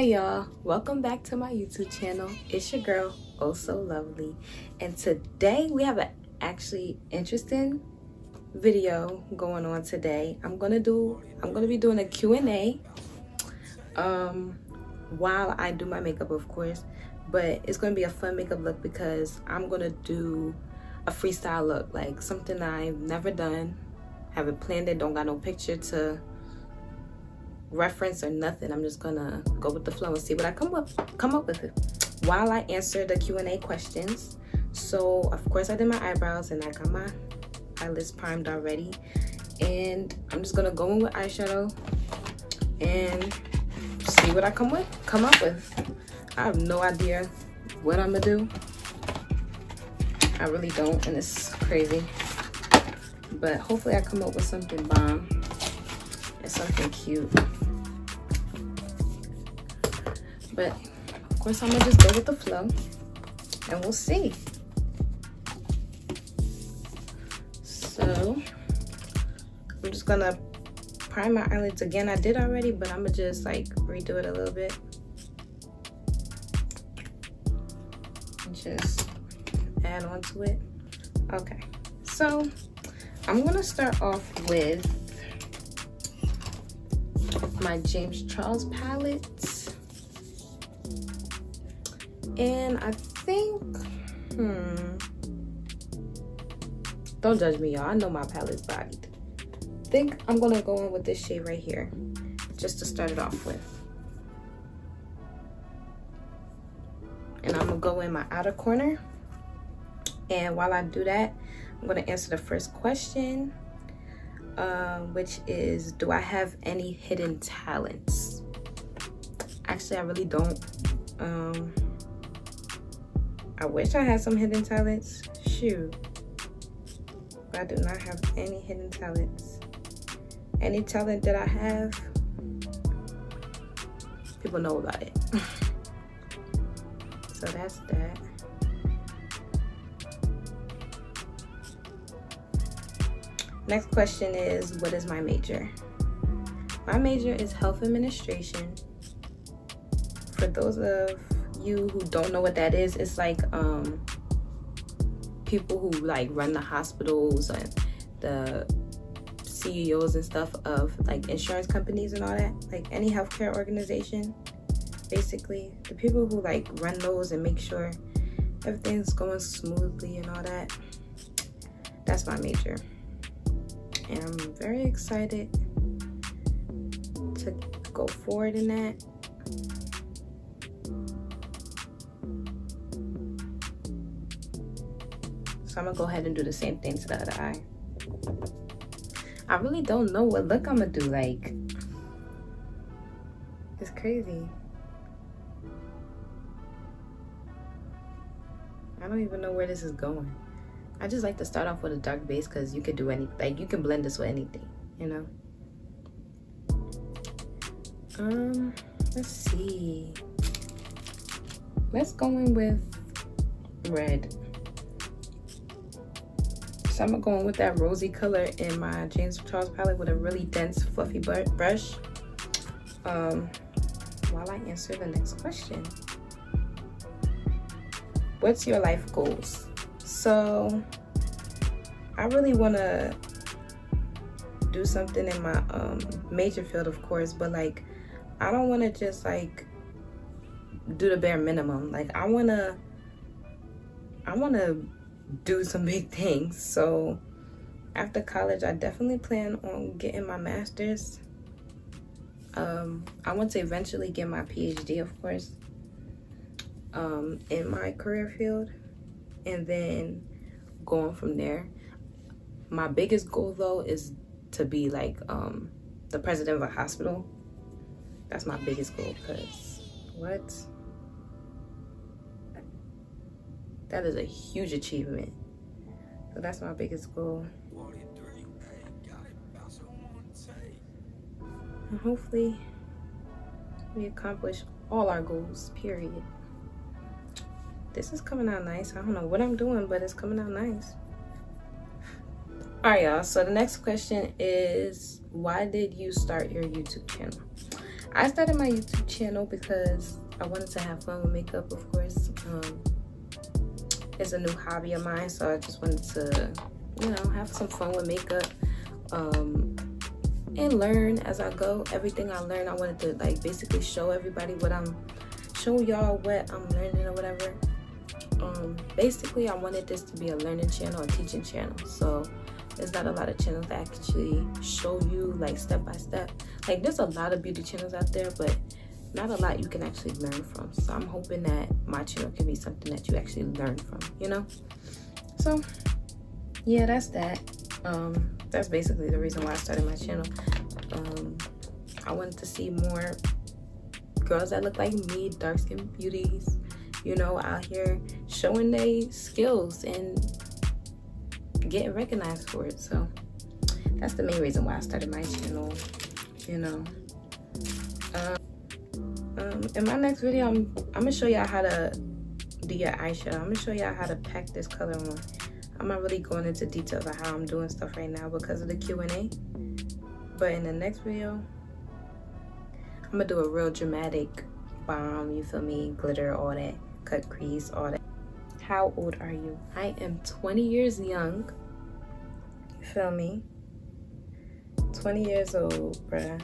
Hey y'all, welcome back to my YouTube channel. It's your girl, Oh So Lovely, and today we have an actually interesting video going on today. I'm gonna be doing a Q&A while I do my makeup, of course, but it's gonna be a fun makeup look because I'm gonna do a freestyle look, like something I've never done, haven't planned it, don't got no picture to reference or nothing. I'm just gonna go with the flow and see what I come up with it while I answer the Q&A questions. So of course I did my eyebrows and I got my eyelids primed already, and I'm just gonna go in with eyeshadow and see what I come up with. I have no idea what I'm gonna do. I really don't, and it's crazy, but hopefully I come up with something bomb and something cute. But of course I'm gonna just go with the flow and we'll see. So I'm just gonna prime my eyelids again. I did already, but I'm gonna just like redo it a little bit, just add on to it. Okay, so I'm gonna start off with my James Charles palette, and I think, don't judge me y'all, I know my palette's bodied. I think I'm gonna go in with this shade right here just to start it off with, and I'm gonna go in my outer corner, and while I do that I'm gonna answer the first question, which is, do I have any hidden talents? Actually, I really don't. I wish I had some hidden talents, shoot, but I do not have any hidden talents. Any talent that I have, people know about it. So that's that. Next question is, what is my major? My major is health administration. For those of you who don't know what that is, it's like people who like run the hospitals and the CEOs and stuff of like insurance companies and all that, like any healthcare organization, basically. The people who like run those and make sure everything's going smoothly and all that. That's my major. And I'm very excited to go forward in that. So I'm gonna go ahead and do the same thing to the other eye. I really don't know what look I'm gonna do, like, it's crazy. I don't even know where this is going. I just like to start off with a dark base because you could do any, like you can blend this with anything, you know. Let's see. Let's go in with red. So I'm going with that rosy color in my James Charles palette with a really dense, fluffy brush. While I answer the next question, what's your life goals? So I really want to do something in my major field, of course, but like I don't want to just like do the bare minimum. Like I want to do some big things. So after college I definitely plan on getting my master's. I want to eventually get my PhD, of course, in my career field, and then going from there. My biggest goal though is to be like the president of a hospital. That's my biggest goal, because what, that is a huge achievement. So that's my biggest goal, and hopefully we accomplish all our goals, period. This is coming out nice. I don't know what I'm doing, but it's coming out nice. All right, y'all. So the next question is, why did you start your YouTube channel? I started my YouTube channel because I wanted to have fun with makeup, of course. It's a new hobby of mine, so I just wanted to, you know, have some fun with makeup and learn as I go. Everything I learn, I wanted to like basically show everybody what I'm, show y'all what I'm learning or whatever. Basically, I wanted this to be a learning channel, a teaching channel. So there's not a lot of channels that actually show you like step by step. Like there's a lot of beauty channels out there, but not a lot you can actually learn from. So I'm hoping that my channel can be something that you actually learn from, you know? So yeah, that's that. That's basically the reason why I started my channel. I wanted to see more girls that look like me, dark-skinned beauties, you know, out here showing their skills and getting recognized for it. So that's the main reason why I started my channel, you know. In my next video, I'm gonna show y'all how to do your eyeshadow. I'm gonna show y'all how to pack this color on. I'm not really going into details of how I'm doing stuff right now because of the Q&A, but in the next video, I'm gonna do a real dramatic bomb, you feel me, glitter, all that, cut crease, all that. How old are you? I am 20 years young, you feel me? 20 years old, bruh.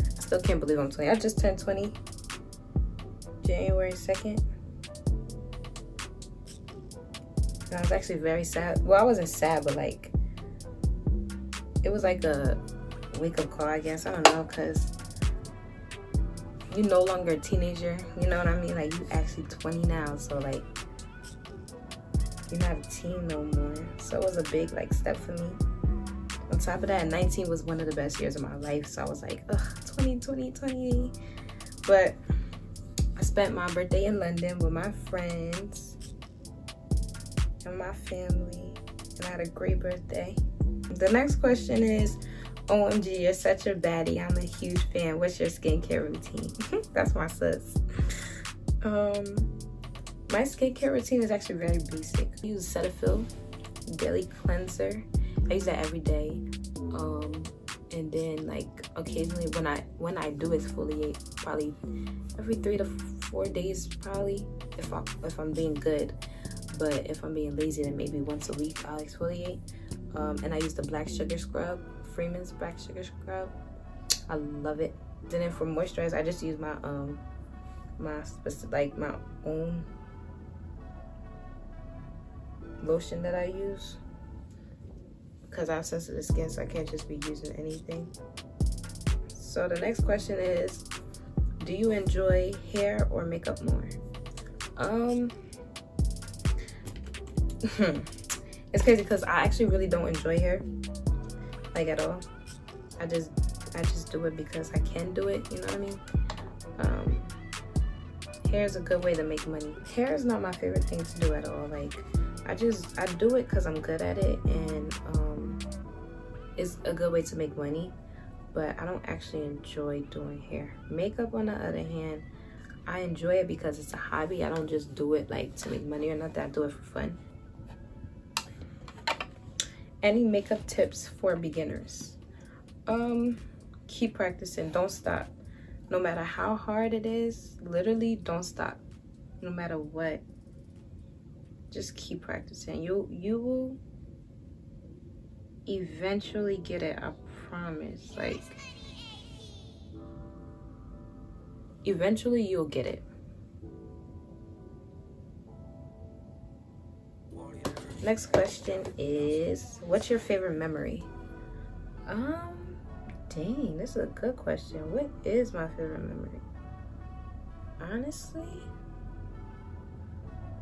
I still can't believe I'm 20. I just turned 20, January 2nd. And I was actually very sad. Well, I wasn't sad, but like, it was like a wake-up call, I guess. I don't know, because you're no longer a teenager. You know what I mean? Like, you actually 20 now, so like, you're not a teen no more. So it was a big like step for me. On top of that, 19 was one of the best years of my life. So I was like, ugh, 20, 20, 20. But I spent my birthday in London with my friends and my family, and I had a great birthday. The next question is, OMG, you're such a baddie, I'm a huge fan, what's your skincare routine? That's my sis. My skincare routine is actually very basic. I use Cetaphil daily cleanser. I use that every day, and then like occasionally when I do exfoliate, probably every 3 to 4 days, probably, if I'm being good. But if I'm being lazy, then maybe once a week I'll exfoliate. And I use the black sugar scrub, Freeman's black sugar scrub. I love it. Then for moisturizer, I just use my my own lotion that I use, because I have sensitive skin, so I can't just be using anything. So the next question is, do you enjoy hair or makeup more? It's crazy because I actually really don't enjoy hair, like, at all. I just do it because I can do it, you know what I mean? Hair is a good way to make money. Hair is not my favorite thing to do at all. Like, I do it because I'm good at it, and it's a good way to make money, but I don't actually enjoy doing hair. Makeup, on the other hand, I enjoy it because it's a hobby. I don't just do it like to make money or nothing. I do it for fun. Any makeup tips for beginners? Keep practicing, don't stop. No matter how hard it is, literally don't stop. No matter what, just keep practicing. You will eventually get it, I promise. Like, eventually you'll get it. Next question is, what's your favorite memory? Dang, this is a good question. What is my favorite memory? Honestly?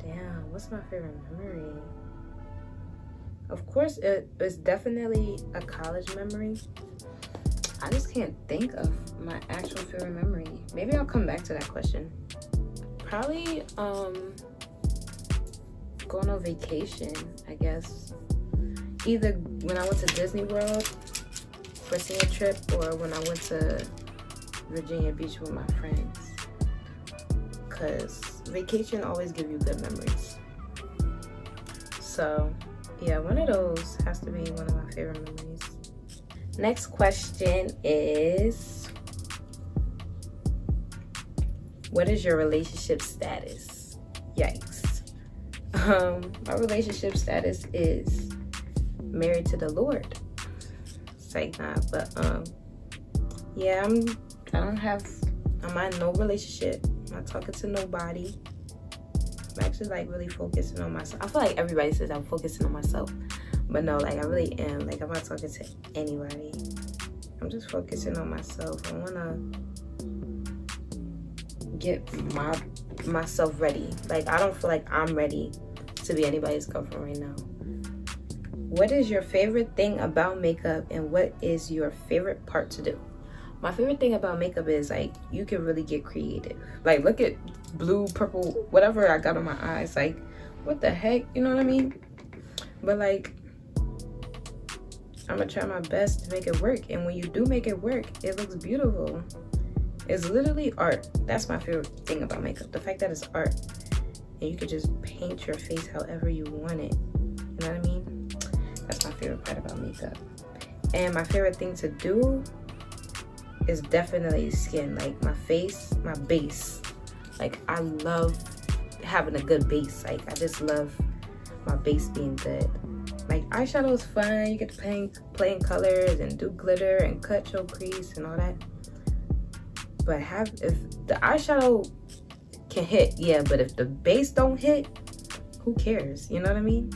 Damn, what's my favorite memory? Of course, it was definitely a college memory. I just can't think of my actual favorite memory. Maybe I'll come back to that question. Probably, going on vacation, I guess. Either when I went to Disney World for a senior trip, or when I went to Virginia Beach with my friends. Cause vacation always give you good memories. So yeah, one of those has to be one of my favorite memories. Next question is, What is your relationship status? Yikes. My relationship status is married to the Lord. Like not, but yeah, I'm in no relationship. I'm not talking to nobody. I'm actually like really focusing on myself. I feel like everybody says I'm focusing on myself, but no, like I really am. Like I'm not talking to anybody. I'm just focusing on myself. I wanna get myself ready. Like I don't feel like I'm ready to be anybody's girlfriend right now. What is your favorite thing about makeup, and what is your favorite part to do? My favorite thing about makeup is like you can really get creative. Like look at blue, purple, whatever I got on my eyes. Like what the heck, you know what I mean? But like I'm gonna try my best to make it work, and when you do make it work, it looks beautiful. It's literally art. That's my favorite thing about makeup, the fact that it's art and you can just paint your face however you want it, you know what I mean? That's my favorite part about makeup. And my favorite thing to do is definitely skin, like my face, my base. Like I love having a good base. Like I just love my base being good. Like eyeshadow is fun. You get to play in colors and do glitter and cut your crease and all that. But if the eyeshadow can hit, yeah, but if the base don't hit, who cares? You know what I mean?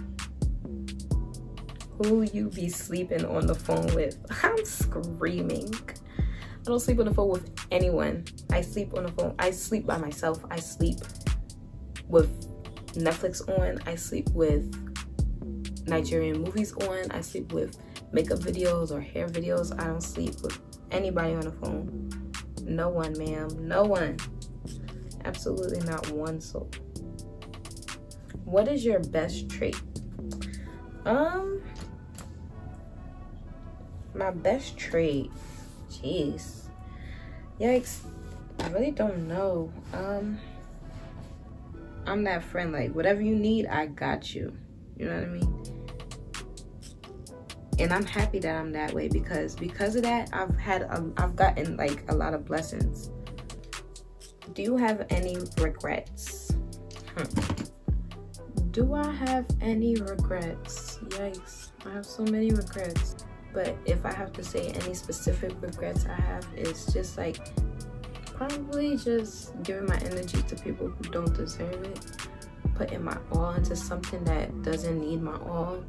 Who you be sleeping on the phone with? I'm screaming. I don't sleep on the phone with anyone. I sleep on the phone. I sleep by myself. I sleep with Netflix on. I sleep with Nigerian movies on. I sleep with makeup videos or hair videos. I don't sleep with anybody on the phone. No one, ma'am. No one. Absolutely not one soul. What is your best trait? My best trait, jeez, yikes, I really don't know. I'm that friend, like whatever you need, I got you, you know what I mean? And I'm happy that I'm that way because of that, I've gotten like a lot of blessings. Do you have any regrets? Do I have any regrets? Yikes, I have so many regrets. But if I have to say any specific regrets I have, it's just like probably just giving my energy to people who don't deserve it, putting my all into something that doesn't need my all,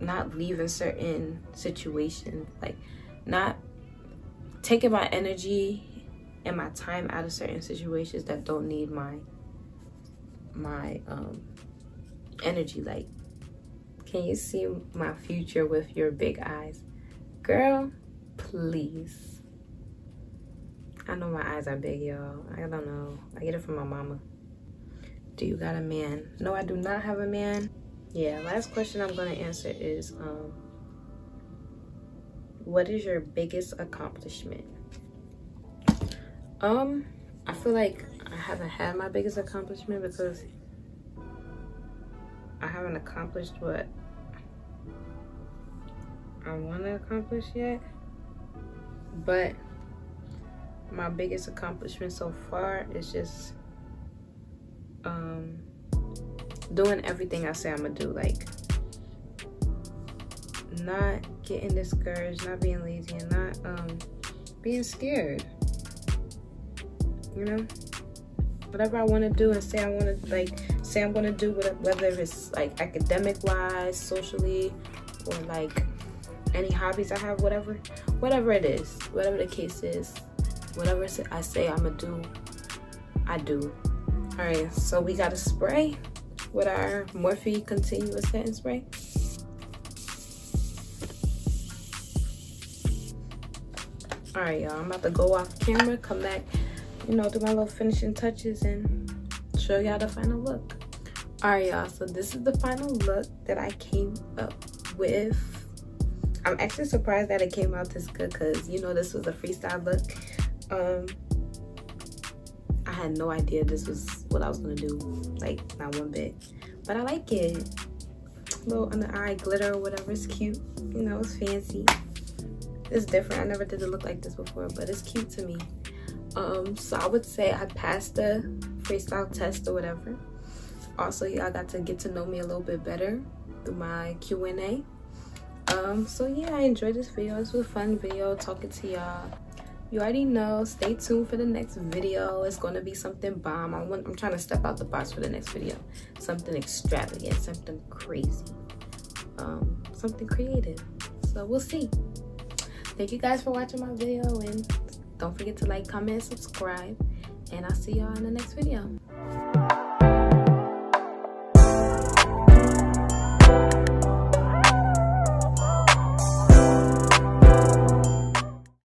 not leaving certain situations, like not taking my energy and my time out of certain situations that don't need my energy. Like, can you see my future with your big eyes? Girl, please. I know my eyes are big, y'all. I don't know. I get it from my mama. Do you got a man? No, I do not have a man. Yeah, last question I'm gonna answer is, what is your biggest accomplishment? I feel like I haven't had my biggest accomplishment because I haven't accomplished what I want to accomplish yet, but my biggest accomplishment so far is just doing everything I say I'm gonna do, like not getting discouraged, not being lazy, and not being scared, you know? Whatever I want to do and say I want to, like say I'm gonna do, whether it's like academic wise, socially, or like any hobbies I have, whatever it is, whatever the case is, whatever I say I'm gonna do, I do. All right, so we got a spray with our Morphe continuous setting spray. All right, y'all, I'm about to go off camera, come back, you know, do my little finishing touches and show y'all the final look. All right, y'all, so this is the final look that I came up with. I'm actually surprised that it came out this good because, you know, this was a freestyle look. I had no idea this was what I was gonna do, like not one bit, but I like it. A little under eye glitter or whatever, it's cute, you know, it's fancy, it's different. I never did a look like this before, but it's cute to me. So I would say I passed the freestyle test or whatever. Also, y'all got to get to know me a little bit better through my Q&A. So yeah, I enjoyed this video. This was a fun video talking to y'all. You already know, stay tuned for the next video. It's gonna be something bomb. I'm trying to step out the box for the next video. Something extravagant, something crazy, something creative. So we'll see. Thank you guys for watching my video, and don't forget to like, comment, and subscribe, and I'll see y'all in the next video.